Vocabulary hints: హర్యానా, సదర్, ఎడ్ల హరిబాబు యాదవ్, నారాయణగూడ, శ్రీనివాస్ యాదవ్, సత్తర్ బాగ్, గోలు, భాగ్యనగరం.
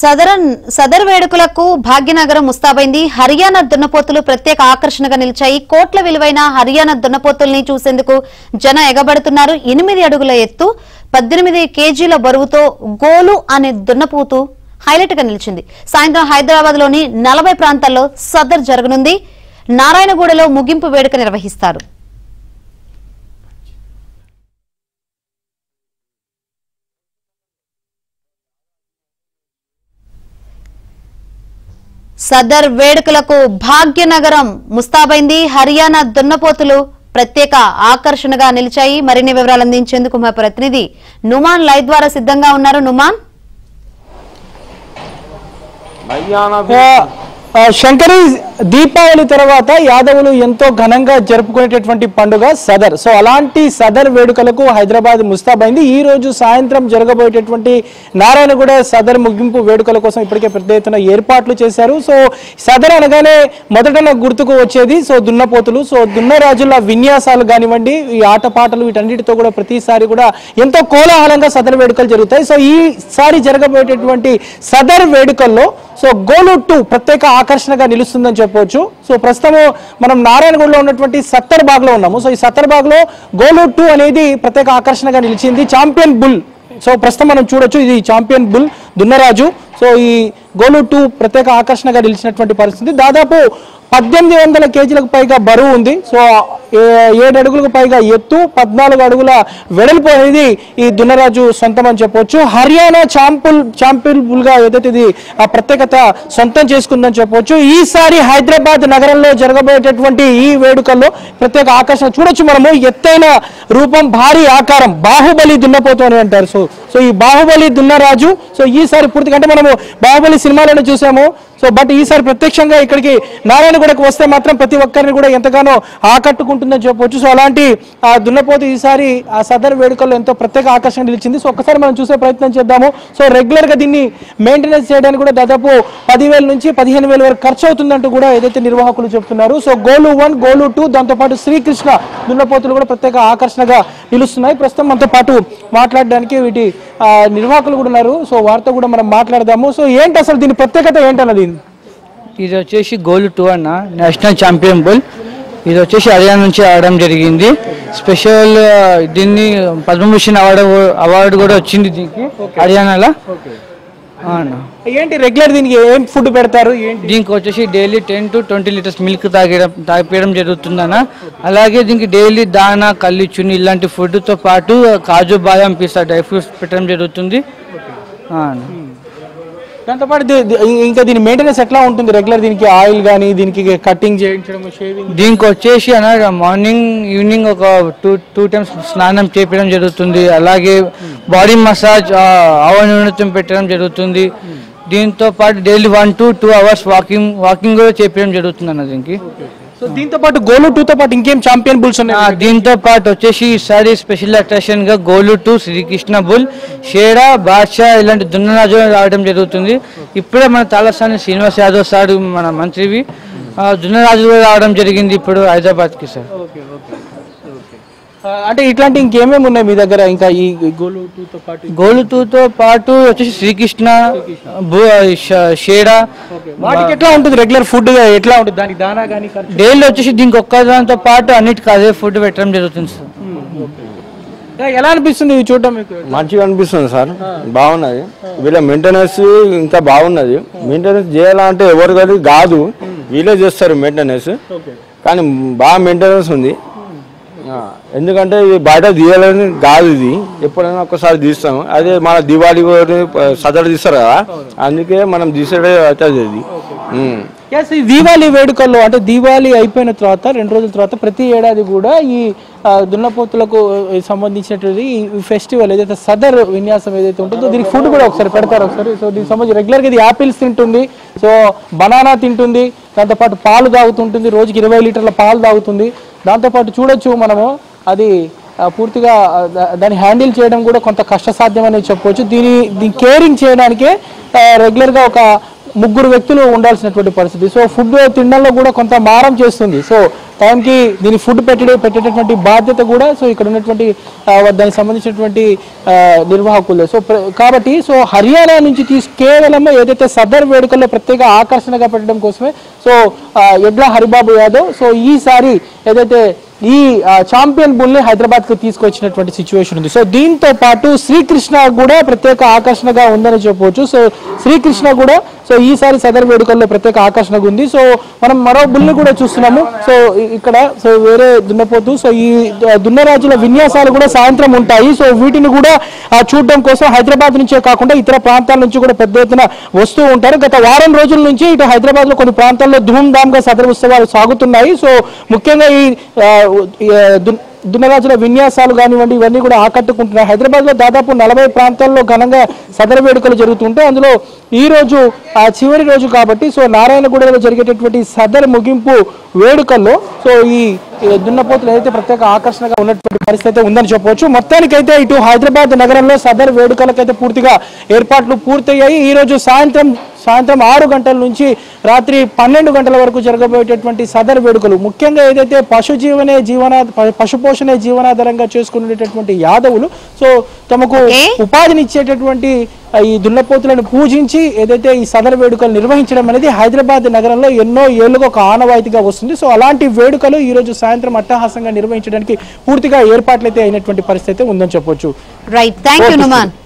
సదర్ వేడుకలకు భాగ్యనగరం ముస్తాబైంది। హర్యానా దున్నపోతులు ప్రత్యేక ఆకర్షణగా నిలిచాయి। కోట్ల విలువైన హర్యానా దున్నపోతుల్ని చూసేందుకు జన ఎగబడుతున్నారు। 8 అడుగుల ఎత్తు 18 కేజీల బరువుతో గోలు అనే దున్నపోతు హైలైట్ గా నిలిచింది। సాయంత్రం హైదరాబాద్లోని 40 ప్రాంతాల్లో సదర్ జరగనుంది। నారాయణగూడలో ముగింపు వేడుక నిర్వహిస్తారు। సదర్ వేడుకలకు భాగ్యనగరం ముస్తాబైంది। హర్యానా దున్నపోతులు ప్రత్యేక ఆకర్షణగా నిలిచాయి। మరిన్ని వివరాలు అందించేందుకు మా ప్రతినిధి నుమాన్ లైవ్ ద్వారా సిద్ధంగా ఉన్నారు। నుమాన్, శంకరి, దీపావళి తర్వాత యాదవులు ఎంతో ఘనంగా జరుపుకునేటటువంటి పండుగ సదర్। సో అలాంటి సదర్ వేడుకలకు హైదరాబాద్ ముస్తాబైంది। ఈ రోజు సాయంత్రం జరగబోయేటటువంటి నారాయణగూడ సదర్ ముగింపు వేడుకల కోసం ఇప్పటికే పెద్ద ఎత్తున ఏర్పాట్లు చేశారు। సో సదర్ అనగానే మొదట గుర్తుకు వచ్చేది సో దున్నపోతులు, సో దున్నరాజుల విన్యాసాలు కానివ్వండి, ఈ ఆటపాటలు, వీటన్నిటితో కూడా ప్రతిసారి కూడా ఎంతో కోలాహలంగా సదర్ వేడుకలు జరుగుతాయి। సో ఈసారి జరగబోయేటటువంటి సదర్ వేడుకల్లో సో గోలుట్టు ప్రత్యేక ఆకర్షణగా నిలుస్తుందని చెప్పవచ్చు। సో ప్రస్తుతం మనం నారాయణగూడలో ఉన్నటువంటి సత్తర్ బాగ్లో ఉన్నాము। సో ఈ సత్తర్ బాగ్లో గోలుట్టు అనేది ప్రత్యేక ఆకర్షణగా నిలిచింది। ఛాంపియన్ బుల్, సో ప్రస్తుతం మనం చూడొచ్చు, ఇది ఛాంపియన్ బుల్ దున్నరాజు। సో ఈ గోలుట్టు ప్రత్యేక ఆకర్షణగా నిలిచినటువంటి పరిస్థితి। దాదాపు 1800 కేజీలకు పైగా బరువు ఉంది। సో 7 అడుగులకు పైగా ఎత్తు, 14 అడుగుల వెడల్పు అనేది ఈ దున్నరాజు సొంతం అని చెప్పవచ్చు। హర్యానా ఛాంపియన్బుల్గా ఏదైతే ఇది ఆ ప్రత్యేకత సొంతం చేసుకుందని చెప్పవచ్చు। ఈసారి హైదరాబాద్ నగరంలో జరగబోయేటటువంటి ఈ వేడుకల్లో ప్రత్యేక ఆకర్షణ చూడొచ్చు మనము। ఎత్తైన రూపం, భారీ ఆకారం, బాహుబలి దున్నపోతు అని అంటారు। సో సో ఈ బాహుబలి దున్నరాజు సో ఈసారి పూర్తిగా, అంటే మనము బాహుబలి సినిమాలను చూసాము, సో బట్ ఈసారి ప్రత్యక్షంగా ఇక్కడికి నారాయణగూడకు వస్తే మాత్రం ప్రతి ఒక్కరిని కూడా ఎంతగానో ఆకట్టుకుంటుందని చెప్పవచ్చు। సో అలాంటి ఆ దున్నపోతు ఈసారి ఆ సదర్ వేడుకల్లో ఎంతో ప్రత్యేక ఆకర్షణ నిలిచింది। సో ఒక్కసారి మనం చూసే ప్రయత్నం చేద్దాము। సో రెగ్యులర్గా దీన్ని మెయింటెనెన్స్ చేయడానికి కూడా దాదాపు 10,000 నుంచి 15,000 వరకు ఖర్చు అవుతుందంటూ కూడా ఏదైతే నిర్వాహకులు చెప్తున్నారు। సో గోలు 1, గోలు 2, దాంతోపాటు శ్రీకృష్ణ దున్నపోతులు కూడా ప్రత్యేక ఆకర్షణగా నిలుస్తున్నాయి। ప్రస్తుతం మనతో పాటు మాట్లాడడానికి వీటి నిర్వాహకులు కూడా ఉన్నారు। సో వారితో కూడా మనం మాట్లాడదాము। సో ఏంటి అసలు దీని ప్రత్యేకత ఏంటన్నది? ఇది వచ్చేసి గోలు 2 అన్న, నేషనల్ ఛాంపియన్ బుల్। ఇది వచ్చేసి హర్యానా నుంచి ఆడడం జరిగింది। స్పెషల్ దీన్ని పద్మభూషణ్ అవార్డు కూడా వచ్చింది దీనికి హర్యానాలో। ఏంటి రెగ్యులర్ దీనికి ఏం ఫుడ్ పెడతారు? దీనికి వచ్చేసి డైలీ 10 to 20 లీటర్స్ మిల్క్ తాగేయడం జరుగుతుందన్న। అలాగే దీనికి డైలీ దానా, కల్లిచుని ఇలాంటి ఫుడ్తో పాటు కాజు, బాదం పిస్తా, డ్రై ఫ్రూట్స్ పెట్టడం జరుగుతుంది। దాంతోపాటు ఇంకా దీని మెయింటెనెన్స్ ఎట్లా ఉంటుంది? రెగ్యులర్ దీనికి ఆయిల్ కానీ, దీనికి కటింగ్ చేయించడం, షేవింగ్, దీనికి వచ్చేసి అన్న మార్నింగ్ ఈవినింగ్ ఒక 2 టైమ్స్ స్నానం చేయడం జరుగుతుంది। అలాగే బాడీ మసాజ్, అవనృత్యం పెట్టడం జరుగుతుంది। దీంతో పాటు డైలీ 1 to 2 అవర్స్ వాకింగ్ కూడా చేయడం జరుగుతుంది అన్న దీనికి। సో దీంతో పాటు గోలు 2తో పాటు ఇంకేం ఛాంపియన్ బుల్స్ ఉన్నాయి? దీంతో పాటు వచ్చేసి ఈసారి స్పెషల్ అట్రాక్షన్ గా గోలు 2, శ్రీకృష్ణ బుల్, షేడా, బాద్షా ఇలాంటి దున్నరాజు రావడం జరుగుతుంది। ఇప్పుడే మన తాళస్థాని శ్రీనివాస్ యాదవ్ సార్, మన మంత్రివి, దున్నరాజు రావడం జరిగింది ఇప్పుడు హైదరాబాద్ కి సార్। అంటే ఇట్లాంటి ఇంకేమేమి ఉన్నాయి మీ దగ్గర? ఇంకా ఈ గోలు 2తో పాటు వచ్చేసి శ్రీకృష్ణ, షేడా, వాటికి ఎట్లా ఉంటుంది రెగ్యులర్ ఫుడ్ ఎట్లా ఉంటుంది? దానికి దానా కానీ డైలీ వచ్చేసి దీనికి ఒక్క దానితో పాటు అన్నిటికీ అదే ఫుడ్ పెట్టడం జరుగుతుంది సార్। ఎలా అనిపిస్తుంది చూడటం? మీకు మంచిగా అనిపిస్తుంది సార్, బాగున్నది। వీళ్ళ మెయింటెనెన్స్ ఇంకా బాగున్నది। మెయింటెనెన్స్ చేయాలంటే ఎవరు కానీ కాదు, వీళ్ళే చేస్తారు మెయింటెనెన్స్, కానీ బాగా మెయింటెనెన్స్ ఉంది। ఎందుకంటే ఇది బయట తీయాలని కాదు, ఇది ఎప్పుడైనా ఒక్కసారి తీస్తాము, అదే మన దివాళీ సదర్ తీస్తారు కదా, అందుకే మనం తీసేదే అవుతుంది ఇది। దీవాళీ వేడుకల్లో, అంటే దీవాళీ అయిపోయిన తర్వాత 2 రోజుల తర్వాత ప్రతి ఏడాది కూడా ఈ దున్నపోతులకు సంబంధించినటువంటి ఈ ఫెస్టివల్ ఏదైతే సదర్ విన్యాసం ఏదైతే ఉంటుందో దీనికి ఫుడ్ కూడా ఒకసారి పెడతారు ఒకసారి। సో దీనికి సంబంధించి రెగ్యులర్గా ఇది యాపిల్స్ తింటుంది, సో బనానా తింటుంది, దాంతోపాటు పాలు తాగుతుంటుంది, రోజుకి 20 లీటర్ల పాలు తాగుతుంది। దాంతోపాటు చూడొచ్చు మనము, అది పూర్తిగా దాన్ని హ్యాండిల్ చేయడం కూడా కొంత కష్టసాధ్యం అనేది చెప్పవచ్చు। దీని కేరింగ్ చేయడానికే రెగ్యులర్గా ఒక 3 వ్యక్తులు ఉండాల్సినటువంటి పరిస్థితి। సో ఫుడ్ తినడంలో కూడా కొంత మారం చేస్తుంది। సో టైం కి దీని ఫుడ్ పెట్టేటటువంటి బాధ్యత కూడా సో ఇక్కడ ఉన్నటువంటి దానికి సంబంధించినటువంటి నిర్వాహకులు సో కాబట్టి సో హర్యానా నుంచి కేవలం ఏదైతే సదర్ వేడుకల్లో ప్రత్యేక ఆకర్షణగా పెట్టడం కోసమే సో ఎడ్ల హరిబాబు యాదవ్ సో ఈసారి ఏదైతే ఈ ఛాంపియన్ బుల్ ని హైదరాబాద్ కు తీసుకొచ్చినటువంటి సిచువేషన్ ఉంది సో దీంతో పాటు శ్రీకృష్ణ కూడా ప్రత్యేక ఆకర్షణగా ఉందని చెప్పొచ్చు సో శ్రీకృష్ణ కూడా సో ఈసారి సదర్ వేడుకల్లో ప్రత్యేక ఆకర్షణగా ఉంది సో మనం మరో బుల్ ని కూడా చూస్తున్నాము సో ఇక్కడ సో వేరే దున్నపోతు సో ఈ దున్నరాజుల విన్యాసాలు కూడా సాయంత్రం ఉంటాయి సో వీటిని కూడా చూడడం కోసం హైదరాబాద్ నుంచే కాకుండా ఇతర ప్రాంతాల నుంచి కూడా పెద్ద ఎత్తున వస్తూ ఉంటారు గత వారం రోజుల నుంచి ఇటు హైదరాబాద్ లో కొన్ని ప్రాంతాల్లో ధూమ్ధామ్ గా సదర్ ఉత్సవాలు సాగుతున్నాయి సో ముఖ్యంగా ఈ దున్నరాజుల విన్యాసాలు కానివ్వండి ఇవన్నీ కూడా ఆకట్టుకుంటున్నాయి హైదరాబాద్ లో దాదాపు 40 ప్రాంతాల్లో ఘనంగా సదర్ వేడుకలు జరుగుతుంటే అందులో ఈ రోజు చివరి రోజు కాబట్టి సో నారాయణగూడలో జరిగేటటువంటి సదర్ ముగింపు వేడుకల్లో సో ఈ దున్నపోతులు ఏదైతే ప్రత్యేక ఆకర్షణగా ఉన్నటువంటి పరిస్థితి అయితే ఉందని చెప్పవచ్చు మొత్తానికైతే ఇటు హైదరాబాద్ నగరంలో సదర్ వేడుకలకైతే పూర్తిగా ఏర్పాట్లు పూర్తయ్యాయి ఈ రోజు సాయంత్రం 6 గంటల నుంచి రాత్రి 12 గంటల వరకు జరగబోయేటటువంటి సదర్ వేడుకలు ముఖ్యంగా ఏదైతే పశుపోషణే జీవనాధారంగా చేసుకునేటటువంటి యాదవులు సో తమకు ఉపాధినిచ్చేటటువంటి ఈ దున్నపోతులను పూజించి ఏదైతే ఈ సదర్ వేడుకలు నిర్వహించడం అనేది హైదరాబాద్ నగరంలో ఎన్నో ఏళ్లుగా ఒక ఆనవాయితీగా వస్తుంది సో అలాంటి వేడుకలు ఈ రోజు సాయంత్రం అట్టహాసంగా నిర్వహించడానికి పూర్తిగా ఏర్పాట్లయితే అయినటువంటి పరిస్థితి ఉందని చెప్పొచ్చు రైట్ థాంక్యూ నుమాన్